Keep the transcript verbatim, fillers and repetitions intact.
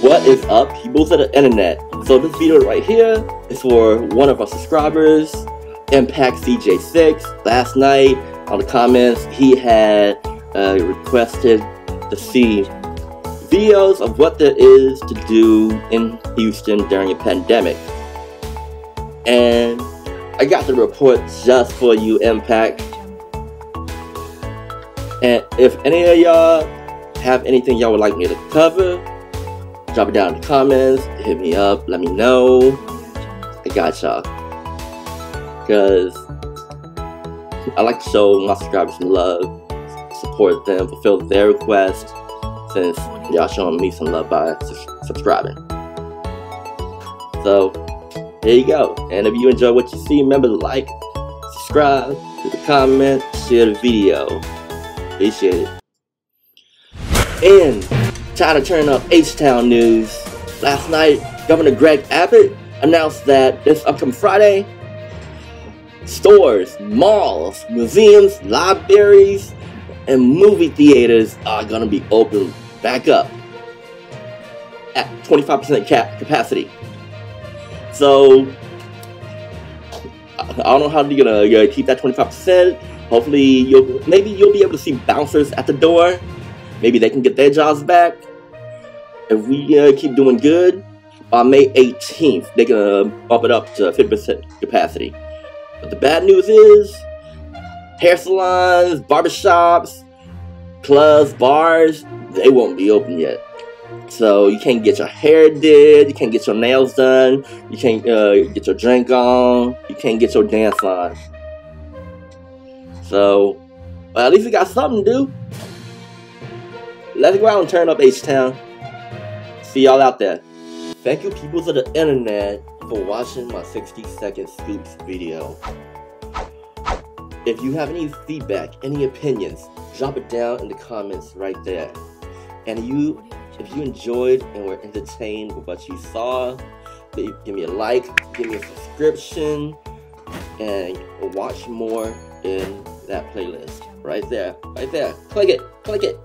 What is up, peoples of the internet? So this video right here is for one of our subscribers, Impact C J six. Last night on the comments, he had uh, requested to see videos of what there is to do in Houston during a pandemic. And I got the report just for you, Impact. And if any of y'all have anything y'all would like me to cover, drop it down in the comments, hit me up, let me know. I got y'all. Because I like to show my subscribers some love, support them, fulfill their requests, since y'all showing me some love by subscribing. So, there you go. And if you enjoy what you see, remember to like, subscribe, leave a comment, share the video. Appreciate it. And trying to turn up H-Town news. Last night, Governor Greg Abbott announced that this upcoming Friday, stores, malls, museums, libraries, and movie theaters are going to be open back up at twenty-five percent cap capacity. So, I don't know how you're going to keep that twenty-five percent. Hopefully, you'll, maybe you'll be able to see bouncers at the door. Maybe they can get their jobs back. If we uh, keep doing good, by May eighteenth, they can uh, bump it up to fifty percent capacity. But the bad news is, hair salons, barbershops, clubs, bars, they won't be open yet. So you can't get your hair did, you can't get your nails done, you can't uh, get your drink on, you can't get your dance on. So, well, at least we got something to do. Let's go out and turn up H-Town. See y'all out there. Thank you, peoples of the internet, for watching my sixty second Scoops video. If you have any feedback, any opinions, drop it down in the comments right there. And you, if you enjoyed and were entertained with what you saw, give me a like, give me a subscription, and watch more in that playlist right there, right there. Click it, click it.